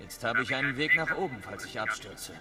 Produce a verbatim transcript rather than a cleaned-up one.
Jetzt habe ich einen Weg nach oben, falls ich abstürze.